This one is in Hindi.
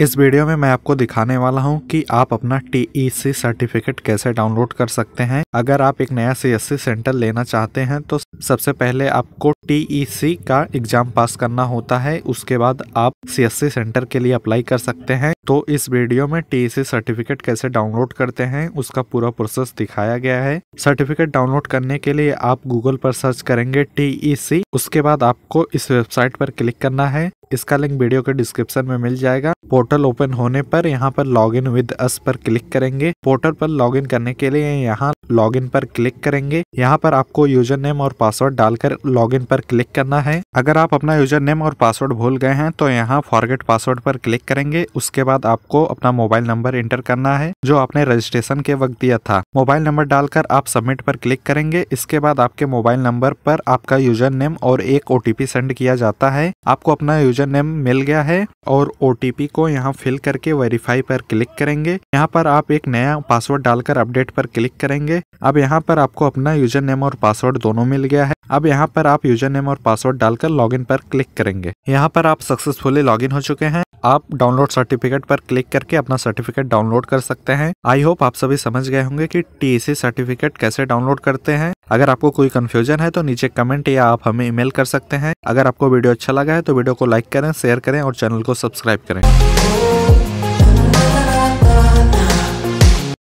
इस वीडियो में मैं आपको दिखाने वाला हूं कि आप अपना TEC सर्टिफिकेट कैसे डाउनलोड कर सकते हैं। अगर आप एक नया CSC सेंटर लेना चाहते हैं तो सबसे पहले आपको TEC का एग्जाम पास करना होता है, उसके बाद आप CSC सेंटर के लिए अप्लाई कर सकते हैं। तो इस वीडियो में TEC सर्टिफिकेट कैसे डाउनलोड करते हैं उसका पूरा प्रोसेस दिखाया गया है। सर्टिफिकेट डाउनलोड करने के लिए आप गूगल पर सर्च करेंगे TEC, उसके बाद आपको इस वेबसाइट पर क्लिक करना है। इसका लिंक वीडियो के डिस्क्रिप्शन में मिल जाएगा। पोर्टल ओपन होने पर यहाँ पर लॉगिन विद अस पर क्लिक करेंगे। पोर्टल पर लॉगिन करने के लिए यहाँ लॉगिन पर क्लिक करेंगे। यहाँ पर आपको यूजर नेम और पासवर्ड डालकर लॉगिन पर क्लिक करना है। अगर आप अपना यूजर नेम और पासवर्ड भूल गए हैं तो यहाँ फॉरगेट पासवर्ड पर क्लिक करेंगे। उसके बाद आपको अपना मोबाइल नंबर एंटर करना है जो आपने रजिस्ट्रेशन के वक्त दिया था। मोबाइल नंबर डालकर आप सबमिट पर क्लिक करेंगे। इसके बाद आपके मोबाइल नंबर पर आपका यूजर नेम और एक OTP सेंड किया जाता है। आपको अपना यूजर नेम मिल गया है और OTP को यहाँ फिल करके वेरीफाई पर क्लिक करेंगे। यहाँ पर आप एक नया पासवर्ड डालकर अपडेट पर क्लिक करेंगे। अब यहाँ पर आपको अपना यूजर नेम और पासवर्ड दोनों मिल गया है। अब यहाँ पर आप यूजर नेम और पासवर्ड डालकर लॉगिन पर क्लिक करेंगे। यहाँ पर आप सक्सेसफुली लॉगिन हो चुके हैं। आप डाउनलोड सर्टिफिकेट पर क्लिक करके अपना सर्टिफिकेट डाउनलोड कर सकते हैं। आई होप आप सभी समझ गए होंगे कि TEC सर्टिफिकेट कैसे डाउनलोड करते हैं। अगर आपको कोई कंफ्यूजन है तो नीचे कमेंट या आप हमें ईमेल कर सकते हैं। अगर आपको वीडियो अच्छा लगा है तो वीडियो को लाइक करें, शेयर करें और चैनल को सब्सक्राइब करें।